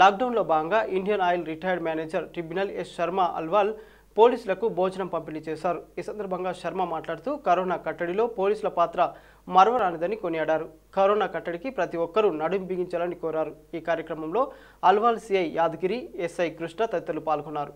Lockdown లో భాగంగా Indian Oil retired manager tribunal S Sharma Alwal పోలీసులకు భోజనం పంపిణీ చేశారు. ఈ సందర్భంగా శర్మ మాట్లాడుతూ కరోనా కట్టడిలో పోలీసుల పాత్ర మరవరానిదని కొనియాడారు. కరోనా కట్టడికి ప్రతి ఒక్కరూ నడుం బిగించాలని కోరారు. ఈ కార్యక్రమంలో అల్వాల్ సిఐ యాదగిరి, ఎస్ఐ కృష్ణ తదితరులు పాల్గొన్నారు.